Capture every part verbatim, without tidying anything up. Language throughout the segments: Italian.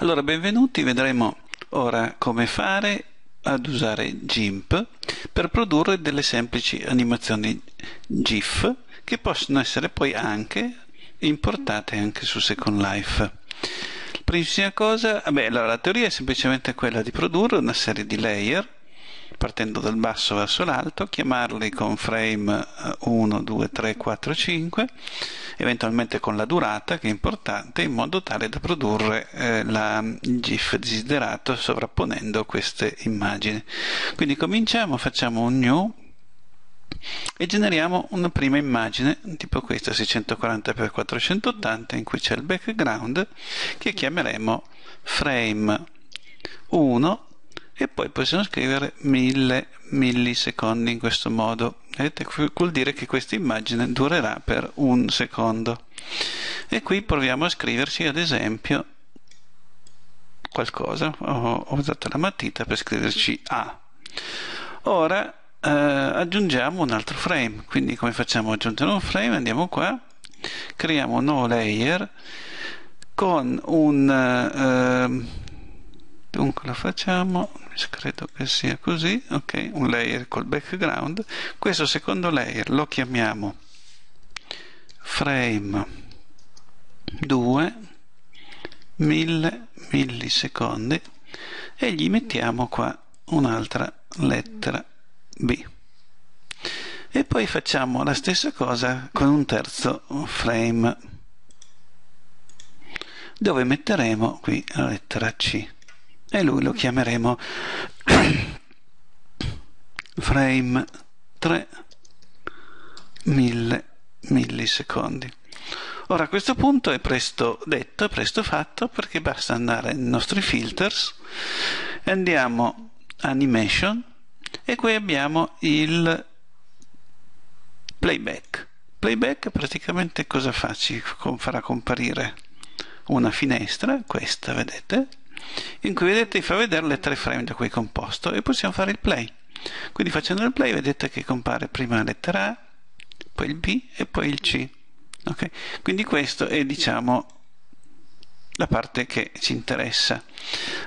Allora, benvenuti, vedremo ora come fare ad usare Gimp per produrre delle semplici animazioni GIF che possono essere poi anche importate anche su Second Life. Primissima cosa, beh, allora, la teoria è semplicemente quella di produrre una serie di layer partendo dal basso verso l'alto, chiamarli con frame uno, due, tre, quattro, cinque, eventualmente con la durata, che è importante, in modo tale da produrre eh, la GIF desiderato sovrapponendo queste immagini. Quindi cominciamo, facciamo un new e generiamo una prima immagine tipo questa seicentoquaranta per quattrocentottanta in cui c'è il background, che chiameremo frame uno e poi possiamo scrivere mille millisecondi. In questo modo, vedete, vuol dire che questa immagine durerà per un secondo. E qui proviamo a scriverci ad esempio qualcosa, ho usato la matita per scriverci A. Ora eh, aggiungiamo un altro frame, quindi come facciamo ad aggiungere un frame? Andiamo qua, creiamo un nuovo layer con un eh, dunque lo facciamo, credo che sia così, ok, un layer col background. Questo secondo layer lo chiamiamo frame due mille millisecondi e gli mettiamo qua un'altra lettera B. E poi facciamo la stessa cosa con un terzo frame dove metteremo qui la lettera C. E lui lo chiameremo frame tre mille millisecondi. Ora, a questo punto è presto detto, presto fatto, perché basta andare nei nostri filters, andiamo animation e qui abbiamo il playback. Playback praticamente cosa fa? Ci farà comparire una finestra, questa vedete, in cui vedete fa vedere le tre frame da cui è composto, e possiamo fare il play. Quindi facendo il play vedete che compare prima la lettera A, poi il B e poi il C, okay? Quindi questo è, diciamo, la parte che ci interessa.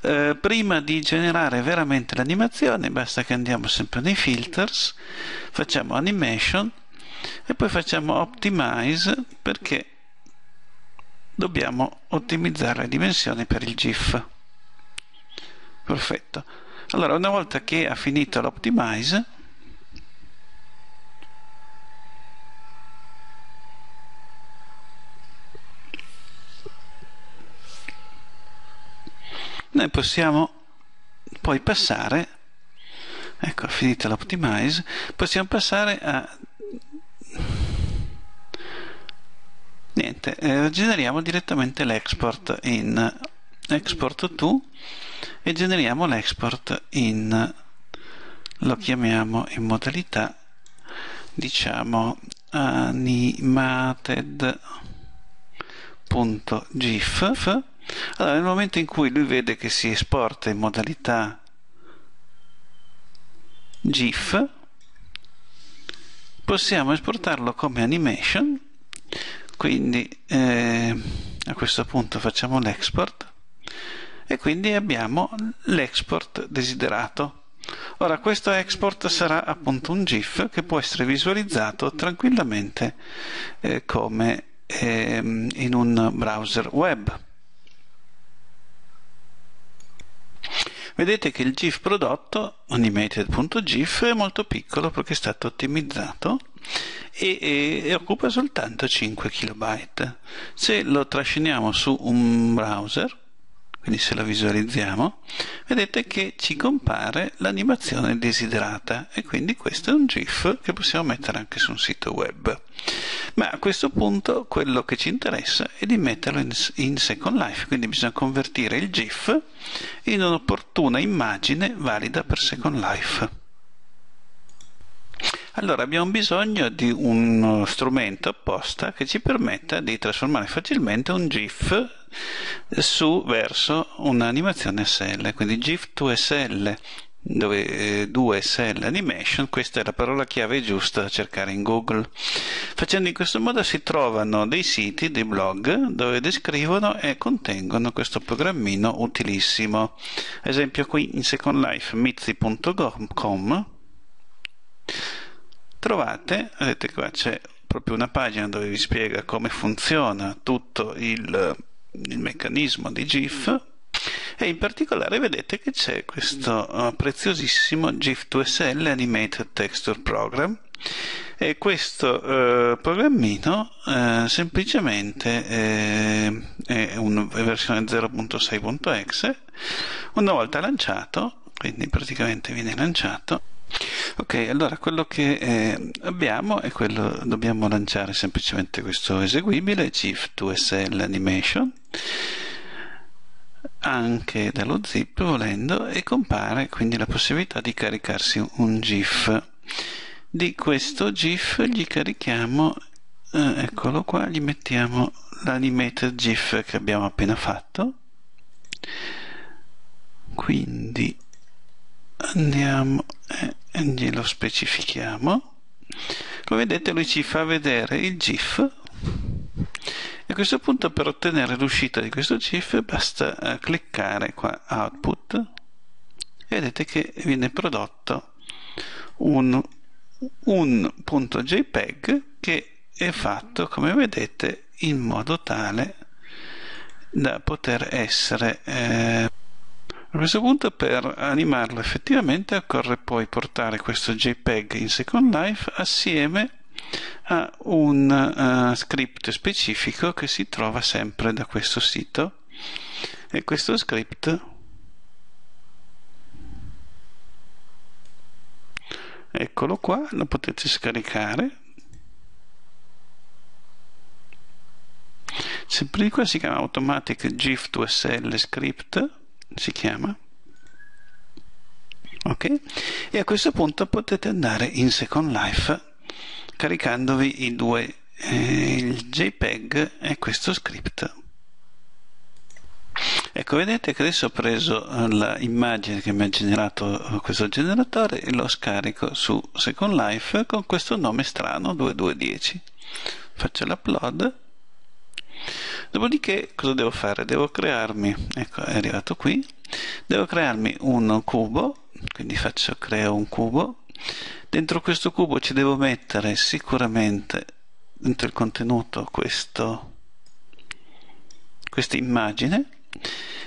Eh, prima di generare veramente l'animazione basta che andiamo sempre nei filters, facciamo animation e poi facciamo optimize, perché dobbiamo ottimizzare le dimensioni per il GIF. Perfetto. Allora, una volta che ha finito l'optimize, noi possiamo poi passare, ecco, finita l'optimize, possiamo passare a niente, eh, generiamo direttamente l'export in export to e generiamo l'export in, lo chiamiamo in modalità, diciamo, animated.gif. Allora, nel momento in cui lui vede che si esporta in modalità GIF, possiamo esportarlo come animation. Quindi eh, a questo punto facciamo l'export e quindi abbiamo l'export desiderato. Ora, questo export sarà appunto un GIF che può essere visualizzato tranquillamente eh, come eh, in un browser web. Vedete che il GIF prodotto, animated.gif, è molto piccolo perché è stato ottimizzato e, e, e occupa soltanto cinque kilobyte. Se lo trasciniamo su un browser, quindi se lo visualizziamo, vedete che ci compare l'animazione desiderata, e quindi questo è un GIF che possiamo mettere anche su un sito web. Ma a questo punto quello che ci interessa è di metterlo in, in Second Life, quindi bisogna convertire il GIF in un'opportuna immagine valida per Second Life. Allora, abbiamo bisogno di uno strumento apposta che ci permetta di trasformare facilmente un GIF su verso un'animazione S L, quindi GIF to S L G I F due S L Animation, questa è la parola chiave giusta da cercare in Google. Facendo in questo modo si trovano dei siti, dei blog dove descrivono e contengono questo programmino utilissimo. Ad esempio qui in Second Life mitzi punto com trovate, vedete qua c'è proprio una pagina dove vi spiega come funziona tutto il, il meccanismo di GIF. E in particolare vedete che c'è questo preziosissimo G I F due S L Animated Texture Program, e questo eh, programmino eh, semplicemente eh, è una versione zero punto sei punto exe. Una volta lanciato, quindi praticamente viene lanciato. Ok, allora quello che eh, abbiamo è quello, dobbiamo lanciare semplicemente questo eseguibile G I F due S L Animation, anche dallo zip volendo, e compare quindi la possibilità di caricarsi un GIF. Di questo GIF gli carichiamo, eh, eccolo qua, gli mettiamo l'animated GIF che abbiamo appena fatto. Quindi andiamo e eh, glielo specifichiamo. Come vedete lui ci fa vedere il GIF. A questo punto, per ottenere l'uscita di questo GIF, basta cliccare qua Output e vedete che viene prodotto un, un punto JPEG che è fatto, come vedete, in modo tale da poter essere eh, a questo punto, per animarlo effettivamente occorre poi portare questo JPEG in Second Life assieme a un uh, script specifico che si trova sempre da questo sito, e questo script eccolo qua, lo potete scaricare. Sempre di qua si chiama Automatic GIF to S L Script, si chiama. Ok, e a questo punto potete andare in Second Life caricandovi i due, eh, il JPEG e questo script. Ecco, vedete che adesso ho preso l'immagine che mi ha generato questo generatore e lo scarico su Second Life con questo nome strano ventidue dieci. Faccio l'upload. Dopodiché cosa devo fare? Devo crearmi, ecco è arrivato qui, devo crearmi un cubo, quindi faccio creo un cubo. Dentro questo cubo ci devo mettere sicuramente, dentro il contenuto, questo, questa immagine,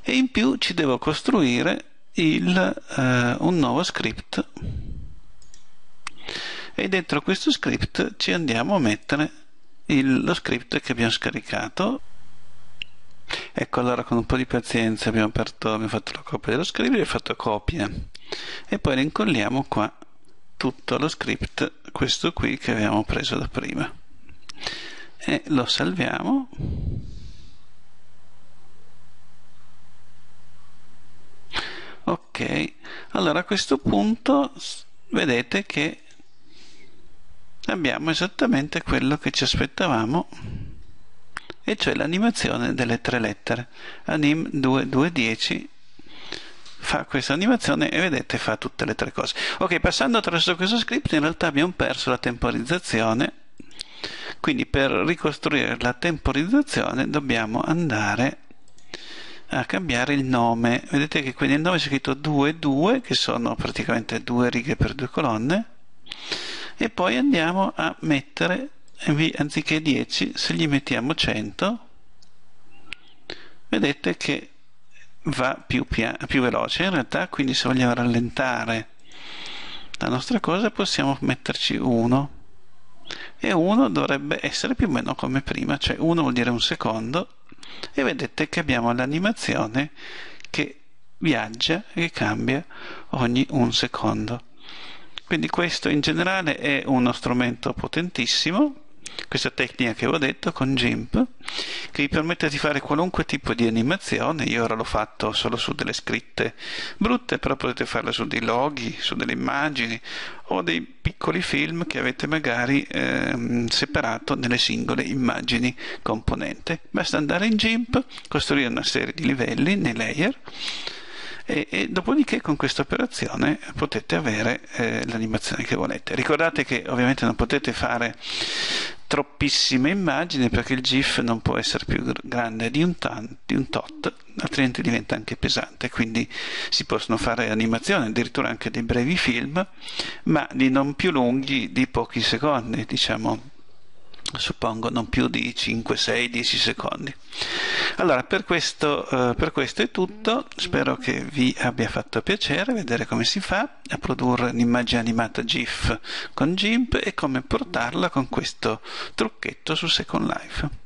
e in più ci devo costruire il, eh, un nuovo script, e dentro questo script ci andiamo a mettere il, lo script che abbiamo scaricato. Ecco, allora con un po' di pazienza abbiamo, aperto, abbiamo fatto la copia dello script, abbiamo fatto copia e poi le incolliamo qua tutto lo script, questo qui che avevamo preso da prima, e lo salviamo. Ok, allora a questo punto vedete che abbiamo esattamente quello che ci aspettavamo, e cioè l'animazione delle tre lettere. Anim ventidue dieci fa questa animazione e vedete fa tutte le tre cose. Ok, passando attraverso questo script in realtà abbiamo perso la temporizzazione, quindi per ricostruire la temporizzazione dobbiamo andare a cambiare il nome. Vedete che quindi il nome è scritto due due, che sono praticamente due righe per due colonne, e poi andiamo a mettere, anziché dieci, se gli mettiamo cento, vedete che va più, più veloce in realtà. Quindi se vogliamo rallentare la nostra cosa possiamo metterci uno, e uno dovrebbe essere più o meno come prima, cioè uno vuol dire un secondo, e vedete che abbiamo l'animazione che viaggia e che cambia ogni un secondo. Quindi questo in generale è uno strumento potentissimo, questa tecnica che avevo detto con Gimp, che vi permette di fare qualunque tipo di animazione. Io ora l'ho fatto solo su delle scritte brutte, però potete farle su dei loghi, su delle immagini o dei piccoli film che avete magari ehm, separato nelle singole immagini componente. Basta andare in Gimp, costruire una serie di livelli nei layer e, e dopodiché con questa operazione potete avere eh, l'animazione che volete. Ricordate che ovviamente non potete fare troppissime immagini, perché il GIF non può essere più grande di un, tan, di un tot, altrimenti diventa anche pesante. Quindi si possono fare animazioni, addirittura anche dei brevi film, ma di non più lunghi di pochi secondi, diciamo, suppongo non più di cinque, sei, dieci secondi. Allora, per questo, eh, per questo è tutto. Spero che vi abbia fatto piacere vedere come si fa a produrre un'immagine animata GIF con Gimp e come portarla con questo trucchetto su Second Life.